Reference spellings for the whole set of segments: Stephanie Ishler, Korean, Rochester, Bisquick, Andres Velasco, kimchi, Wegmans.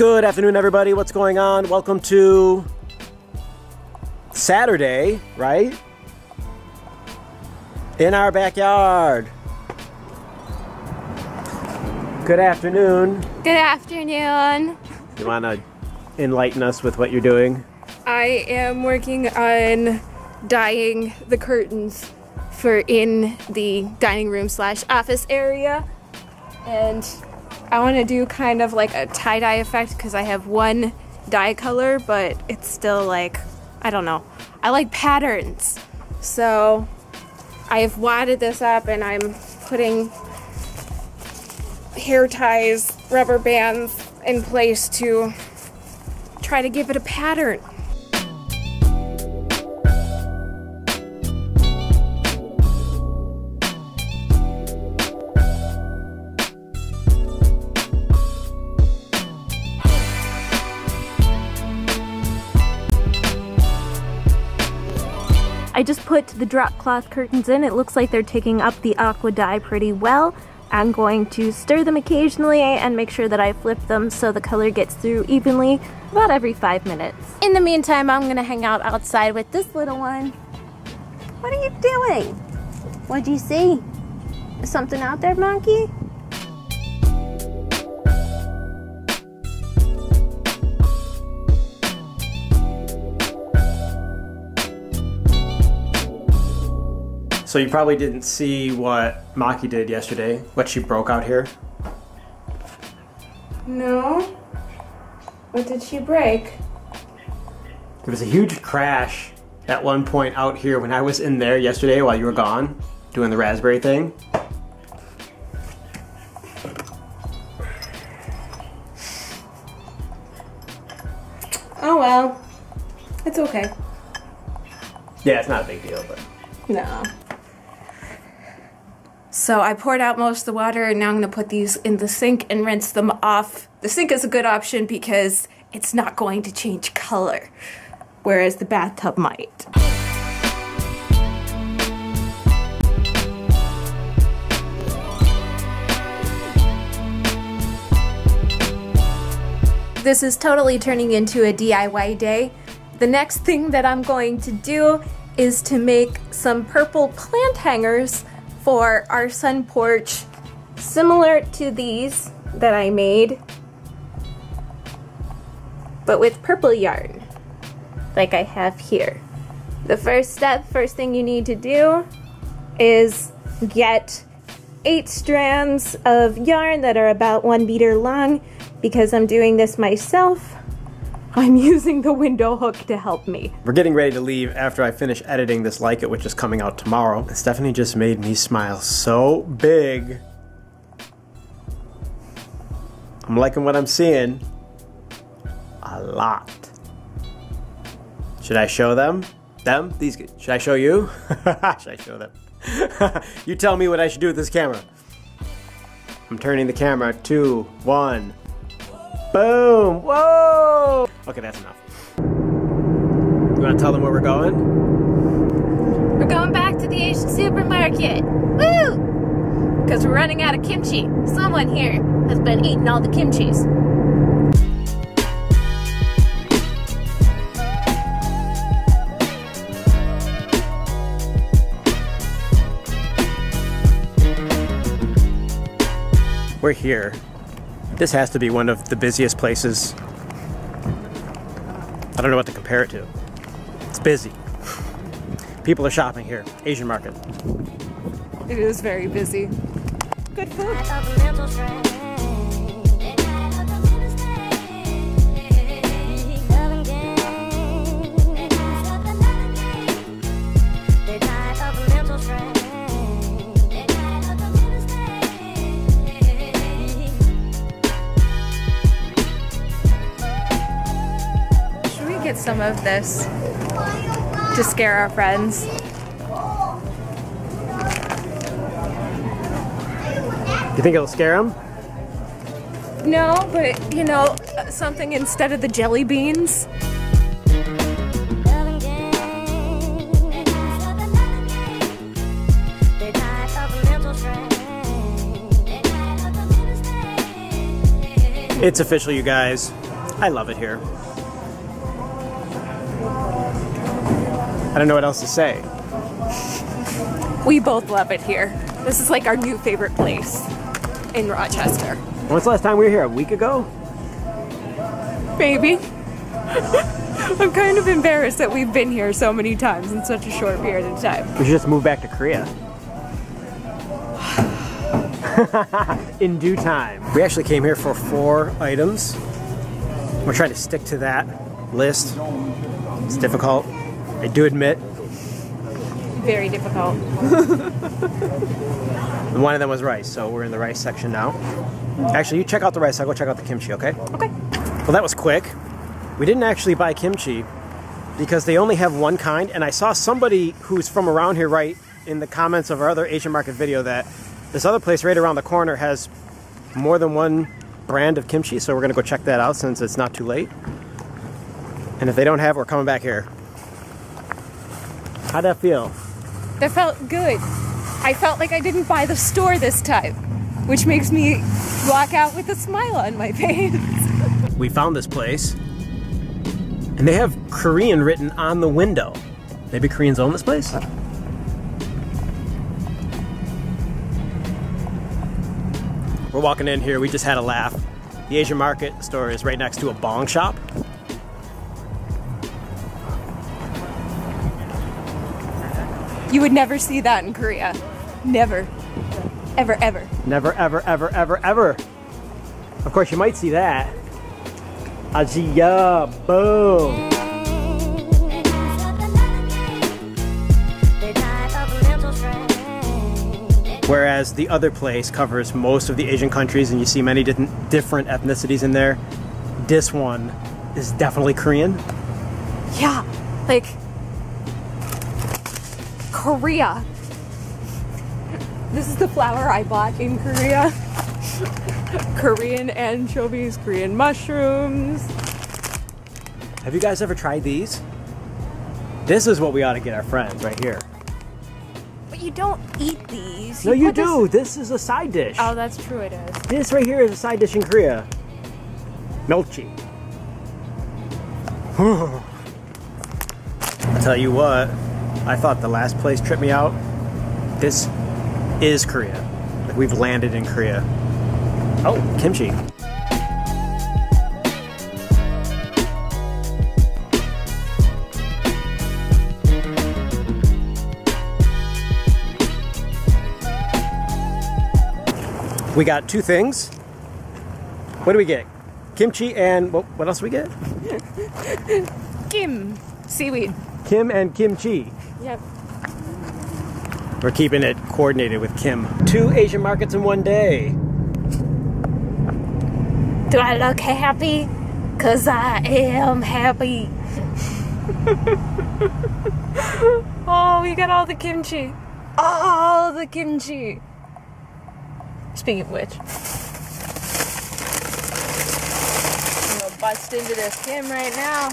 Good afternoon, everybody. What's going on? Welcome to Saturday, right? In our backyard. Good afternoon. Good afternoon. You want to enlighten us with what you're doing? I am working on dyeing the curtains for in the dining room / office area. And I want to do kind of like a tie-dye effect because I have one dye color, but it's still like, I don't know. I like patterns. So I've wadded this up and I'm putting hair ties, rubber bands in place to try to give it a pattern. I just put the drop cloth curtains in. It looks like they're taking up the aqua dye pretty well. I'm going to stir them occasionally and make sure that I flip them so the color gets through evenly about every 5 minutes. In the meantime, I'm gonna hang out outside with this little one. What are you doing? What'd you see? Is something out there, monkey? So you probably didn't see what Maki did yesterday, what she broke out here? No. What did she break? There was a huge crash at one point out here when I was in there yesterday while you were gone, doing the raspberry thing. Oh well, it's okay. Yeah, it's not a big deal, but. No. So I poured out most of the water and now I'm gonna put these in the sink and rinse them off. The sink is a good option because it's not going to change color, whereas the bathtub might. This is totally turning into a DIY day. The next thing that I'm going to do is to make some purple plant hangers for our sun porch, similar to these that I made, but with purple yarn, like I have here. The first thing you need to do is get 8 strands of yarn that are about 1 meter long. Because I'm doing this myself, I'm using the window hook to help me. We're getting ready to leave after I finish editing this Like It, which is coming out tomorrow. Stephanie just made me smile so big. I'm liking what I'm seeing. A lot. Should I show them? Them? These? Should I show you? Should I show them? You tell me what I should do with this camera. I'm turning the camera. 2, 1. Boom! Whoa! Okay, that's enough. You want to tell them where we're going? We're going back to the Asian supermarket. Woo! Because we're running out of kimchi. Someone here has been eating all the kimchis. We're here. This has to be one of the busiest places. I don't know what to compare it to. It's busy. People are shopping here. Asian market. It is very busy. Good food. Some of this to scare our friends. You think it'll scare them? No, but you know, something instead of the jelly beans. It's official, you guys. I love it here. I don't know what else to say. We both love it here. This is like our new favorite place in Rochester. When's the last time we were here? A week ago? Maybe. I'm kind of embarrassed that we've been here so many times in such a short period of time. We should just move back to Korea. In due time. We actually came here for 4 items. We're trying to stick to that list. It's difficult. I do admit. Very difficult. One of them was rice, so we're in the rice section now. Actually, you check out the rice, I'll go check out the kimchi, okay? Okay. Well, that was quick. We didn't actually buy kimchi because they only have one kind, and I saw somebody who's from around here write in the comments of our other Asian market video that this other place right around the corner has more than one brand of kimchi, so we're gonna go check that out since it's not too late. And if they don't have it, we're coming back here. How'd that feel? That felt good. I felt like I didn't buy the store this time, which makes me walk out with a smile on my face. We found this place. And they have Korean written on the window. Maybe Koreans own this place? We're walking in here, we just had a laugh. The Asian market store is right next to a bong shop. You would never see that in Korea. Never. Ever, ever. Never, ever, ever, ever, ever. Of course, you might see that. Ajiya, boom. Whereas the other place covers most of the Asian countries and you see many different ethnicities in there, this one is definitely Korean. Yeah, like Korea. This is the flower I bought in Korea. Korean anchovies, Korean mushrooms. Have you guys ever tried these? This is what we ought to get our friends right here. But you don't eat these. No, you do. This is a side dish. Oh, that's true, it is. This right here is a side dish in Korea. Melchi. I'll tell you what, I thought the last place tripped me out. This is Korea. Like, we've landed in Korea. Oh, kimchi. We got 2 things. What do we get? Kimchi and what else do we get? Kim. Seaweed. Kim and kimchi. Yep. We're keeping it coordinated with Kim. 2 Asian markets in one day. Do I look happy? 'Cause I am happy. Oh, we got all the kimchi. All the kimchi. Speaking of which, I'm gonna bust into this Kim right now.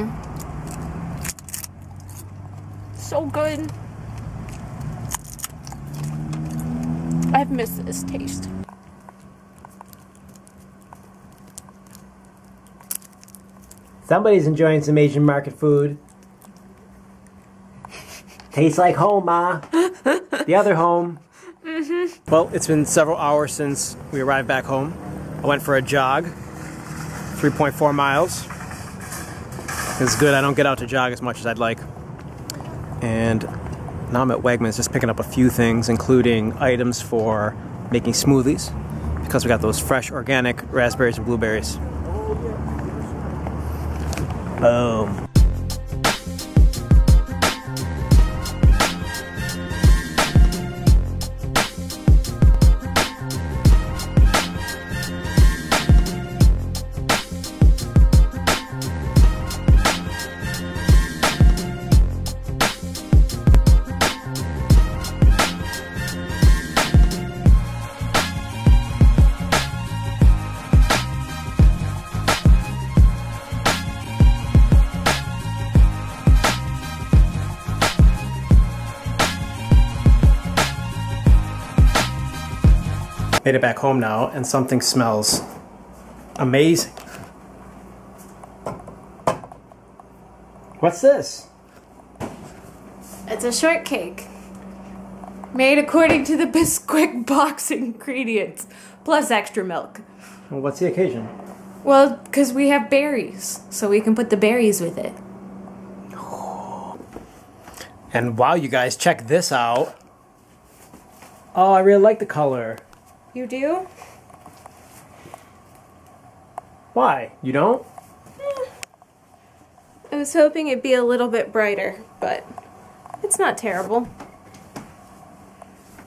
Mmm. So good. I've missed this taste. Somebody's enjoying some Asian market food. Tastes like home, ma. The other home. Mm-hmm. Well, it's been several hours since we arrived back home. I went for a jog, 3.4 miles. It's good, I don't get out to jog as much as I'd like. And now I'm at Wegmans just picking up a few things, including items for making smoothies, because we got those fresh organic raspberries and blueberries. Boom. Made it back home now, and something smells amazing. What's this? It's a shortcake. Made according to the Bisquick box ingredients, plus extra milk. Well, what's the occasion? Well, because we have berries, so we can put the berries with it. And wow, you guys, check this out. Oh, I really like the color. You do? Why? You don't? I was hoping it'd be a little bit brighter, but it's not terrible.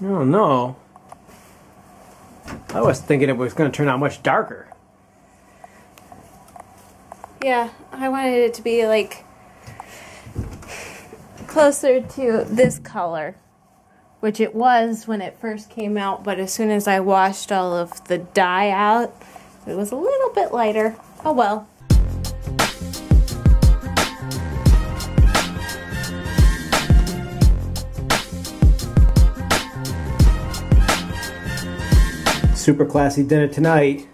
Oh no. I was thinking it was going to turn out much darker. Yeah, I wanted it to be like closer to this color, which it was when it first came out, but as soon as I washed all of the dye out, it was a little bit lighter. Oh well. Super classy dinner tonight.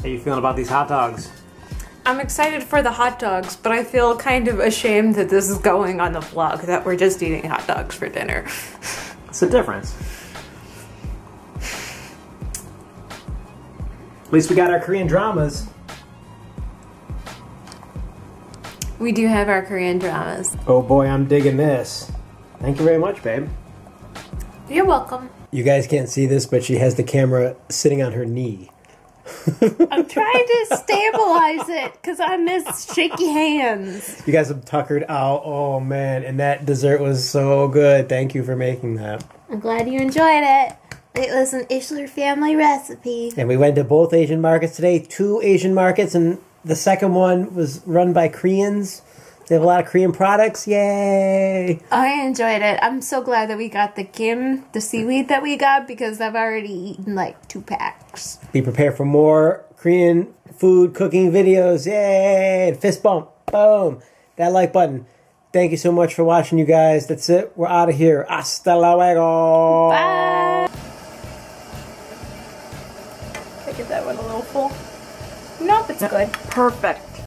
How you feeling about these hot dogs? I'm excited for the hot dogs, but I feel kind of ashamed that this is going on the vlog, that we're just eating hot dogs for dinner. What's the difference? At least we got our Korean dramas. We do have our Korean dramas. Oh boy, I'm digging this. Thank you very much, babe. You're welcome. You guys can't see this, but she has the camera sitting on her knee. I'm trying to stabilize it because I miss shaky hands. You guys have tuckered out. Oh, man. And that dessert was so good. Thank you for making that. I'm glad you enjoyed it. It was an Ishler family recipe. And we went to both Asian markets today, 2 Asian markets, and the second one was run by Koreans. They have a lot of Korean products. Yay! I enjoyed it. I'm so glad that we got the kim, the seaweed that we got, because I've already eaten like 2 packs. Be prepared for more Korean food cooking videos. Yay! Fist bump. Boom. That like button. Thank you so much for watching, you guys. That's it. We're out of here. Hasta luego. Bye. I give that one a little full. Nope, it's good. Perfect.